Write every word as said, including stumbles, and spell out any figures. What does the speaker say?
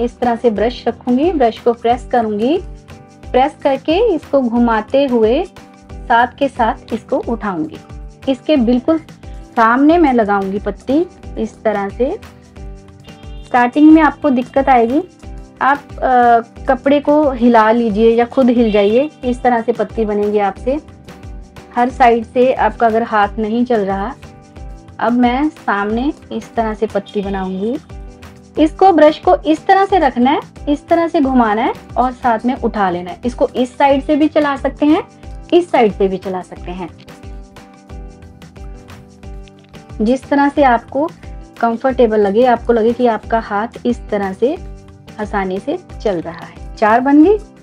इस तरह से ब्रश रखूंगी, ब्रश को प्रेस करूंगी, प्रेस करके इसको घुमाते हुए साथ के साथ इसको उठाऊंगी। इसके बिल्कुल सामने मैं लगाऊंगी पत्ती इस तरह से। स्टार्टिंग में आपको दिक्कत आएगी, आप आ, कपड़े को हिला लीजिए या खुद हिल जाइए, इस तरह से पत्ती बनेगी आपसे हर साइड से। आपका अगर हाथ नहीं चल रहा, अब मैं सामने इस तरह से पत्ती बनाऊंगी। इसको ब्रश को इस तरह से रखना है, इस तरह से घुमाना है और साथ में उठा लेना है। इसको इस साइड से भी चला सकते हैं, इस साइड से भी चला सकते हैं, जिस तरह से आपको कंफर्टेबल लगे, आपको लगे कि आपका हाथ इस तरह से आसानी से चल रहा है। चार बन गई।